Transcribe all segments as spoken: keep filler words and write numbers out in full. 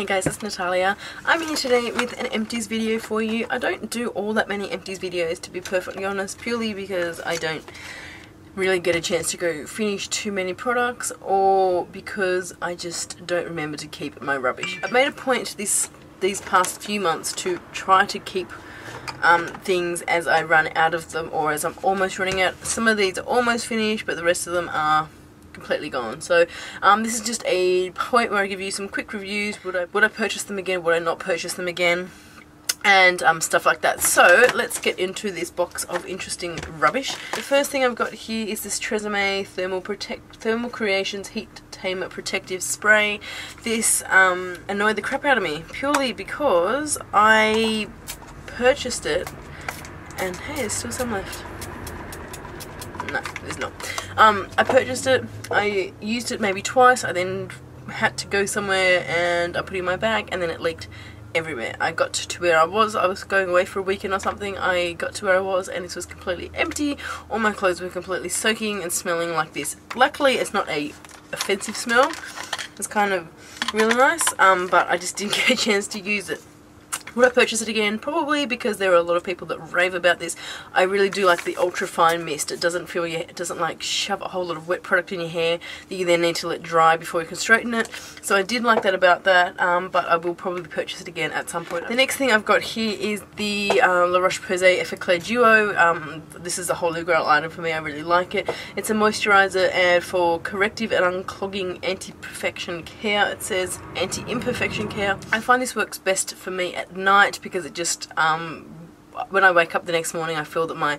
Hey guys, it's Natalia. I'm here today with an empties video for you. I don't do all that many empties videos, to be perfectly honest, purely because I don't really get a chance to go finish too many products, or because I just don't remember to keep my rubbish. I've made a point this these past few months to try to keep um, things as I run out of them, or as I'm almost running out. Some of these are almost finished, but the rest of them are completely gone. So um, this is just a point where I give you some quick reviews. Would I would I purchase them again? Would I not purchase them again? And um, stuff like that. So let's get into this box of interesting rubbish. The first thing I've got here is this Tresemme Thermal Protect Thermal Creations Heat Tamer Protective Spray. This um, annoyed the crap out of me purely because I purchased it, and hey, there's still some left. No, there's not. Um, I purchased it. I used it maybe twice. I then had to go somewhere, and I put it in my bag, and then it leaked everywhere. I got to where I was, I was going away for a weekend or something, I got to where I was and this was completely empty, all my clothes were completely soaking and smelling like this. Luckily it's not a offensive smell, it's kind of really nice, um, but I just didn't get a chance to use it. Would I purchase it again? Probably, because there are a lot of people that rave about this. I really do like the ultra fine mist. It doesn't feel your, it doesn't like shove a whole lot of wet product in your hair that you then need to let dry before you can straighten it. So I did like that about that, um, but I will probably purchase it again at some point. The next thing I've got here is the uh, La Roche-Posay Effaclar Duo. Um, this is a holy grail item for me. I really like it. It's a moisturizer and for corrective and unclogging anti-perfection care. It says anti-imperfection care. I find this works best for me at night, because it just um, when I wake up the next morning I feel that my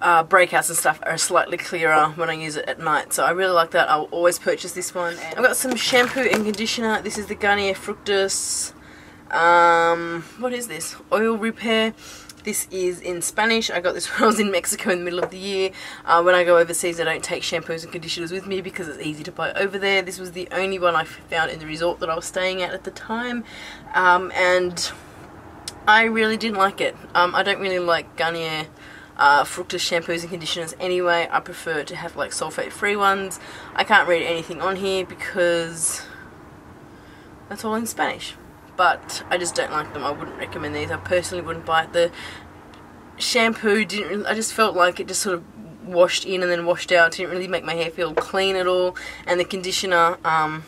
uh, breakouts and stuff are slightly clearer when I use it at night, so I really like that. I'll always purchase this one. And I've got some shampoo and conditioner. This is the Garnier Fructis, um, what is this, oil repair. This is in Spanish. I got this when I was in Mexico in the middle of the year. Uh, when I go overseas I don't take shampoos and conditioners with me because it's easy to buy over there. This was the only one I found in the resort that I was staying at at the time, um, and I really didn't like it. Um, I don't really like Garnier uh, Fructis shampoos and conditioners anyway. I prefer to have like sulfate free ones. I can't read anything on here because that's all in Spanish. But I just don't like them. I wouldn't recommend these. I personally wouldn't buy it. The shampoo didn't really, I just felt like it just sort of washed in and then washed out. It didn't really make my hair feel clean at all. And the conditioner, um,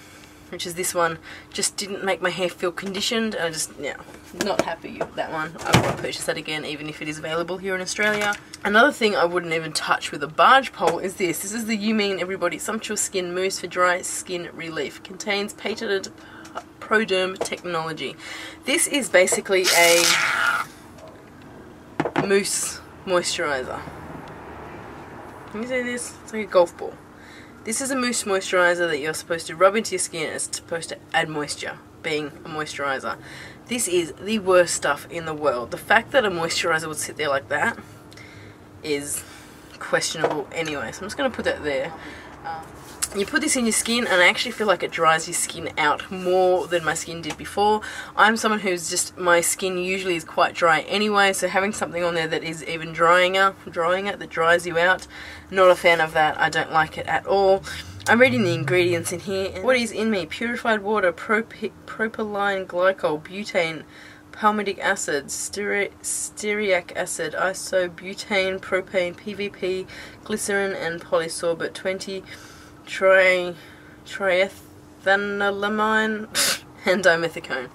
which is this one, just didn't make my hair feel conditioned. I just, yeah, not happy with that one. I won't purchase that again, even if it is available here in Australia. Another thing I wouldn't even touch with a barge pole is this. This is the You Mean Everybody Sumptuous Skin Mousse for Dry Skin Relief. Contains patented Proderm Technology. This is basically a mousse moisturizer. Can you see this? It's like a golf ball. This is a mousse moisturizer that you're supposed to rub into your skin. It's supposed to add moisture, being a moisturizer. This is the worst stuff in the world. The fact that a moisturizer would sit there like that is questionable anyway. So I'm just going to put that there. Um, You put this in your skin and I actually feel like it dries your skin out more than my skin did before. I'm someone who's just, my skin usually is quite dry anyway, so having something on there that is even drying up, drying it, that dries you out, not a fan of that. I don't like it at all. I'm reading the ingredients in here. And what is in me? Purified water, prop propylene glycol, butane, palmitic acid, stere stearic acid, isobutane, propane, P V P, glycerin and polysorbate twenty. Tri triethanolamine and dimethicone.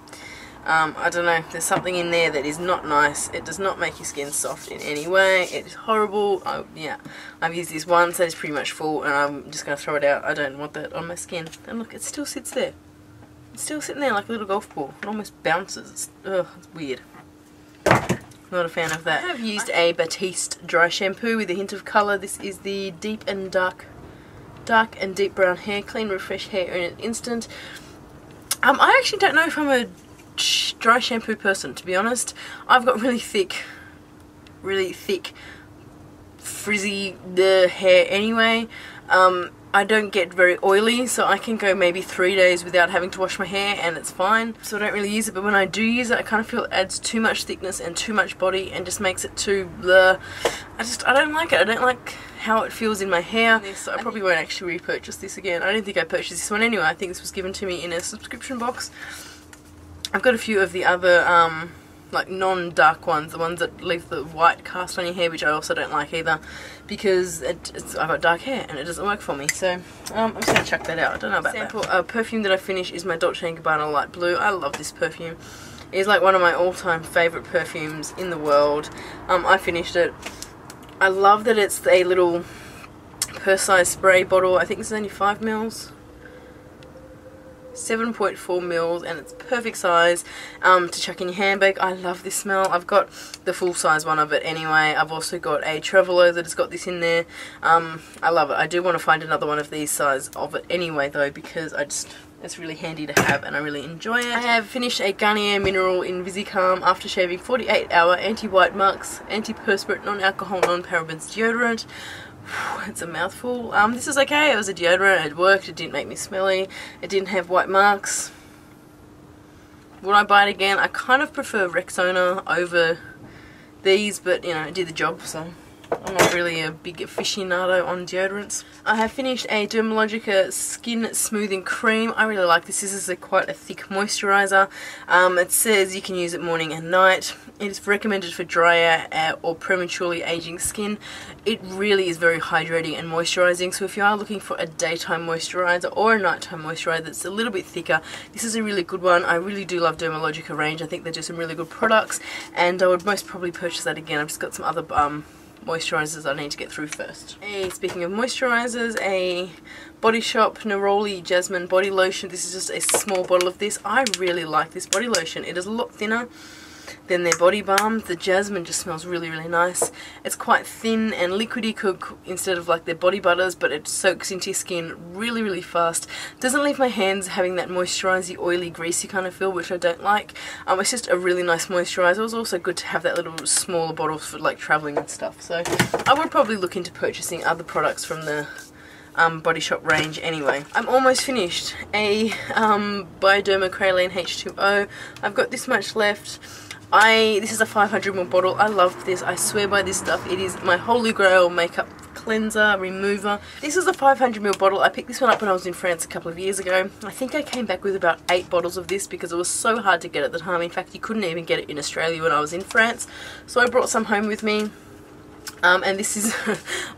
Um, I don't know, there's something in there that is not nice. It does not make your skin soft in any way. It is horrible. I, yeah, I've used this once, that is pretty much full, and I'm just going to throw it out. I don't want that on my skin. And look, it still sits there. It's still sitting there like a little golf ball. It almost bounces. It's, ugh, it's weird. Not a fan of that. I've used a Batiste dry shampoo with a hint of colour. This is the deep and dark Dark and deep brown hair, clean, refresh hair in an instant. Um, I actually don't know if I'm a dry shampoo person, to be honest. I've got really thick, really thick, frizzy the hair anyway. Um, I don't get very oily, so I can go maybe three days without having to wash my hair and it's fine. So I don't really use it, but when I do use it, I kind of feel it adds too much thickness and too much body and just makes it too bleh. I just, I don't like it. I don't like how it feels in my hair. This, I probably won't actually repurchase this again. I don't think I purchased this one anyway. I think this was given to me in a subscription box. I've got a few of the other um, like non-dark ones, the ones that leave the white cast on your hair, which I also don't like either, because it, it's, I've got dark hair and it doesn't work for me. So um, I'm just going to chuck that out. I don't know about Sample, that. Uh, perfume that I finish is my Dolce and Gabbana Light Blue. I love this perfume. It's like one of my all-time favourite perfumes in the world. Um, I finished it. I love that it's a little purse-sized spray bottle. I think this is only five mils. seven point four mils, and it's perfect size um, to chuck in your handbag. I love this smell. I've got the full size one of it anyway. I've also got a Traveler that has got this in there. Um, I love it. I do want to find another one of these size of it anyway though, because I just, it's really handy to have and I really enjoy it. I have finished a Garnier Mineral InvisiCalm After Shaving forty-eight hour Anti-White Marks, Anti-Perspirant, Non-Alcohol, Non-Parabens Deodorant. It's a mouthful. Um, this is okay. It was a deodorant. It worked. It didn't make me smelly. It didn't have white marks. Would I buy it again? I kind of prefer Rexona over these, but you know, it did the job, so I'm not really a big aficionado on deodorants. I have finished a Dermalogica Skin Smoothing Cream. I really like this. This is a quite a thick moisturiser. Um, it says you can use it morning and night. It is recommended for drier or prematurely aging skin. It really is very hydrating and moisturising. So if you are looking for a daytime moisturiser or a nighttime moisturiser that's a little bit thicker, this is a really good one. I really do love Dermalogica range. I think they do some really good products, and I would most probably purchase that again. I've just got some other um. moisturisers I need to get through first. Hey, speaking of moisturisers, a Body Shop Neroli Jasmine Body Lotion. This is just a small bottle of this. I really like this body lotion. It is a lot thinner than their body balm. The jasmine just smells really, really nice. It's quite thin and liquidy cook instead of like their body butters, but it soaks into your skin really, really fast. Doesn't leave my hands having that moisturising, oily, greasy kind of feel, which I don't like. Um, it's just a really nice moisturiser. It was also good to have that little smaller bottle for like travelling and stuff. So I would probably look into purchasing other products from the Um, Body Shop range anyway. I'm almost finished. A um, Bioderma Créaline H two O. I've got this much left. I This is a five hundred mil bottle. I love this. I swear by this stuff. It is my holy grail makeup cleanser, remover. This is a five hundred mil bottle. I picked this one up when I was in France a couple of years ago. I think I came back with about eight bottles of this because it was so hard to get at the time. In fact, you couldn't even get it in Australia when I was in France. So I brought some home with me. Um, and this is,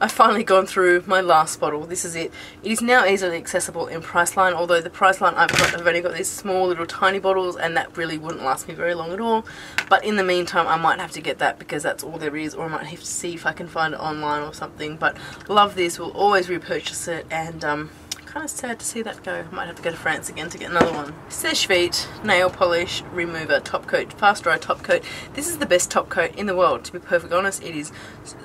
I've finally gone through my last bottle. This is it. It is now easily accessible in Priceline, although the Priceline I've got, I've only got these small little tiny bottles, and that really wouldn't last me very long at all. But in the meantime, I might have to get that because that's all there is, or I might have to see if I can find it online or something. But love this, will always repurchase it, and um, kind of sad to see that go. I might have to go to France again to get another one. Seche Vite Nail Polish Remover Top Coat, Fast Dry Top Coat. This is the best top coat in the world, to be perfectly honest. It is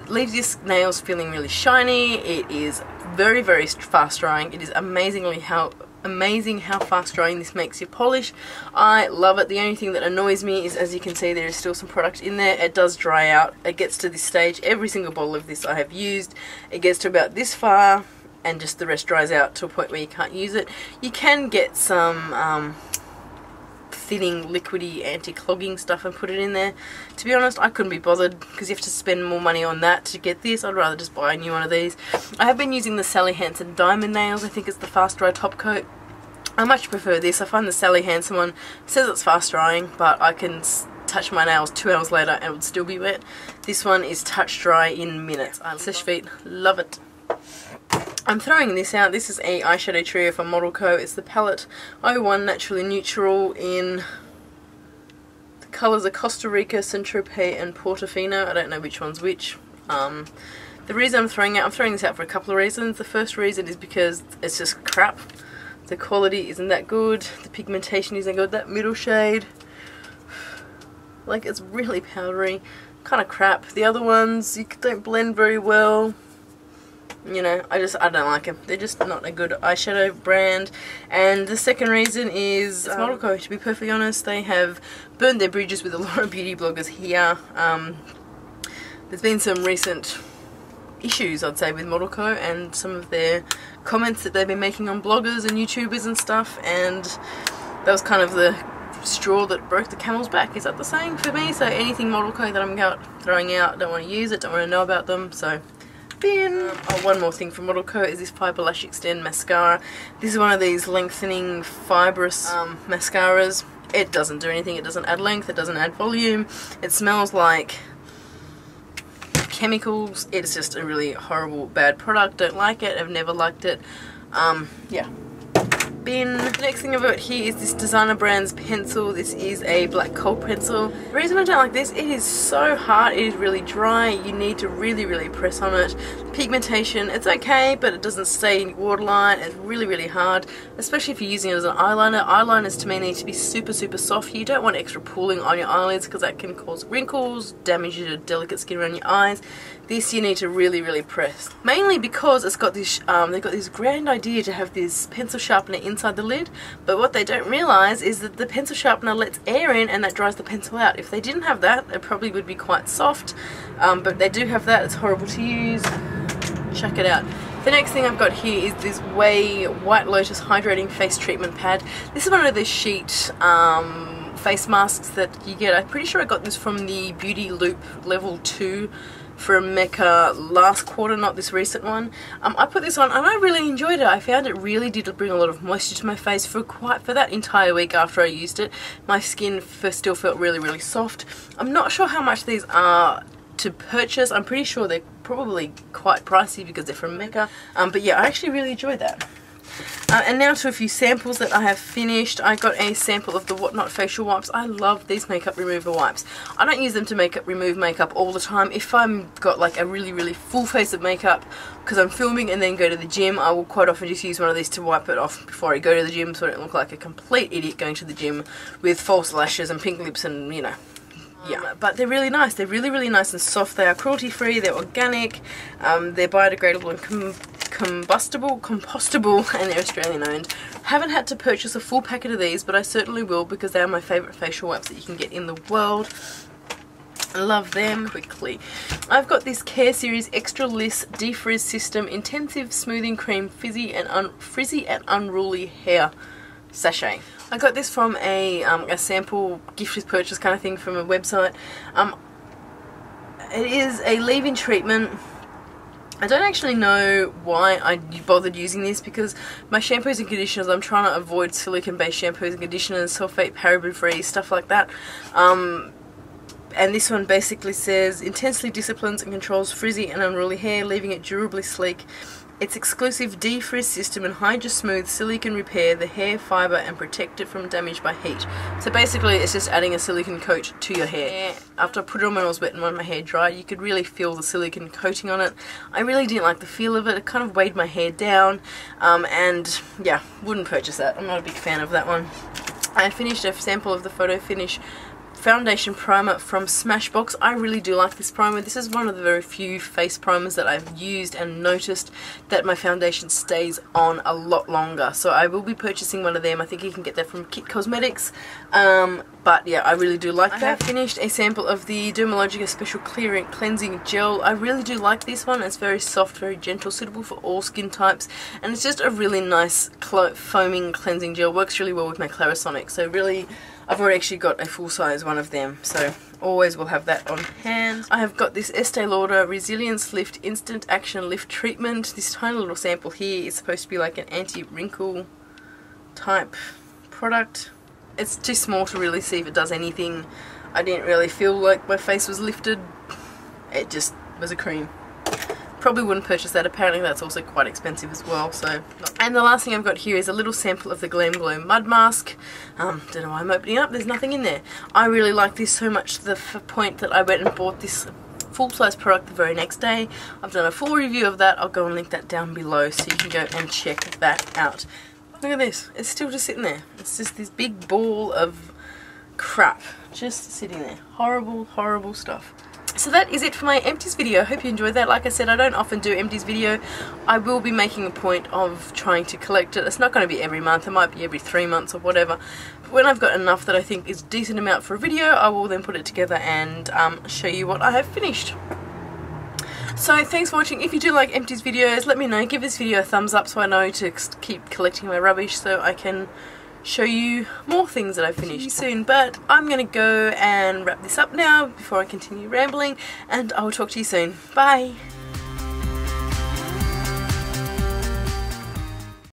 leaves your nails feeling really shiny. It is very, very fast drying. It is amazingly how amazing how fast drying this makes your polish. I love it. The only thing that annoys me is, as you can see, there is still some product in there. It does dry out. It gets to this stage. Every single bottle of this I have used. It gets to about this far, and just the rest dries out to a point where you can't use it. You can get some um, thinning, liquidy, anti-clogging stuff and put it in there. To be honest, I couldn't be bothered because you have to spend more money on that to get this. I'd rather just buy a new one of these. I have been using the Sally Hansen Diamond Nails. I think it's the Fast Dry Top Coat. I much prefer this. I find the Sally Hansen one, it says it's fast drying, but I can touch my nails two hours later and it would still be wet. This one is touch dry in minutes. I love Seche Vite. Love it. I'm throwing this out. This is a eyeshadow trio from Model Co. It's the palette oh one Naturally Neutral in the colours are Costa Rica, Saint-Tropez and Portofino. I don't know which one's which. Um, the reason I'm throwing out, I'm throwing this out for a couple of reasons. The first reason is because it's just crap. The quality isn't that good. The pigmentation isn't good. That middle shade, like, it's really powdery. Kind of crap. The other ones, you don't blend very well. You know, I just, I don't like them. They're just not a good eyeshadow brand. And the second reason is um, Model Co. To be perfectly honest, they have burned their bridges with a lot of beauty bloggers here. Um, there's been some recent issues, I'd say, with Model Co. and some of their comments that they've been making on bloggers and YouTubers and stuff. And that was kind of the straw that broke the camel's back. Is that the saying for me? So anything Model Co. that I'm out throwing out, don't want to use it, don't want to know about them. So. Um, oh, one more thing from Model Co. is this Piper Lash Extend Mascara. This is one of these lengthening fibrous um, mascaras. it doesn't do anything. It doesn't add length, it doesn't add volume, it smells like chemicals. It's just a really horrible, bad product. Don't like it, I've never liked it. Um, yeah. Bin. The next thing I've got here is this Designer Brands pencil. This is a black cold pencil. The reason I don't like this, it is so hard, it is really dry, you need to really really press on it. Pigmentation, it's okay, but it doesn't stay waterline. It's really really hard, especially if you're using it as an eyeliner. Eyeliners to me need to be super super soft. You don't want extra pooling on your eyelids because that can cause wrinkles, damage your delicate skin around your eyes. This you need to really really press, mainly because it's got this, um, they've got this grand idea to have this pencil sharpener in inside the lid, but what they don't realise is that the pencil sharpener lets air in and that dries the pencil out. If they didn't have that, it probably would be quite soft, um, but they do have that. It's horrible to use. Check it out. The next thing I've got here is this Way White Lotus Hydrating Face Treatment Pad. This is one of the sheet um, face masks that you get. I'm pretty sure I got this from the Beauty Loop level two from Mecca last quarter, not this recent one. Um, I put this on and I really enjoyed it. I found it really did bring a lot of moisture to my face for quite for that entire week after I used it. My skin still felt really, really soft. I'm not sure how much these are to purchase. I'm pretty sure they're probably quite pricey because they're from Mecca. Um, but yeah, I actually really enjoyed that. Uh, and now to a few samples that I have finished. I got a sample of the Whatnot facial wipes. I love these makeup remover wipes. I don't use them to makeup remove makeup all the time. If I'm got like a really really full face of makeup because I'm filming and then go to the gym, I will quite often just use one of these to wipe it off before I go to the gym so I don't look like a complete idiot going to the gym with false lashes and pink lips and you know. Yeah, but they're really nice. They're really really nice and soft. They are cruelty free, they're organic, um, they're biodegradable and com combustible, compostable, and they're Australian owned. Haven't had to purchase a full packet of these, but I certainly will because they are my favourite facial wipes that you can get in the world. I love them. Quickly, I've got this Care Series Extra Liss Defrizz System Intensive Smoothing Cream Fizzy and un Frizzy and Unruly Hair Sachet. I got this from a, um, a sample gift with purchase kind of thing from a website. Um, it is a leave-in treatment. I don't actually know why I bothered using this because my shampoos and conditioners, I'm trying to avoid silicone-based shampoos and conditioners, sulfate, paraben-free, stuff like that. Um, and this one basically says, intensely disciplines and controls frizzy and unruly hair, leaving it durably sleek. Its exclusive defrizz system and Hydra Smooth silicone repair the hair fibre and protect it from damage by heat. So basically it's just adding a silicone coat to your hair. After I put it on when I was wet and when my hair dried, you could really feel the silicone coating on it. I really didn't like the feel of it. It kind of weighed my hair down, um, and yeah, wouldn't purchase that. I'm not a big fan of that one. I finished a sample of the Photo Finish Foundation Primer from Smashbox. I really do like this primer. This is one of the very few face primers that I've used and noticed that my foundation stays on a lot longer. So I will be purchasing one of them. I think you can get that from Kit Cosmetics. Um, but yeah, I really do like that. I have finished a sample of the Dermalogica Special Clearing Cleansing Gel. I really do like this one. It's very soft, very gentle, suitable for all skin types. And it's just a really nice foaming cleansing gel. Works really well with my Clarisonic. So really, I've already actually got a full-size one of them, so always will have that on hand. I have got this Estee Lauder Resilience Lift Instant Action Lift Treatment. This tiny little sample here is supposed to be like an anti-wrinkle type product. It's too small to really see if it does anything. I didn't really feel like my face was lifted. It just was a cream. Probably wouldn't purchase that. Apparently that's also quite expensive as well, so not. And the last thing I've got here is a little sample of the Glam Glow Mud Mask. Um, don't know why I'm opening up, there's nothing in there. I really like this so much to the f point that I went and bought this full-size product the very next day. I've done a full review of that. I'll go and link that down below so you can go and check that out. Look at this, it's still just sitting there. It's just this big ball of crap just sitting there. Horrible, horrible stuff. So that is it for my empties video. Hope you enjoyed that. Like I said, I don't often do empties video. I will be making a point of trying to collect it. It's not going to be every month. It might be every three months or whatever. But when I've got enough that I think is a decent amount for a video, I will then put it together and um, show you what I have finished. So thanks for watching. If you do like empties videos, let me know. Give this video a thumbs up so I know to keep collecting my rubbish so I can show you more things that I've finished soon. But I'm gonna go and wrap this up now before I continue rambling, and I'll talk to you soon. Bye.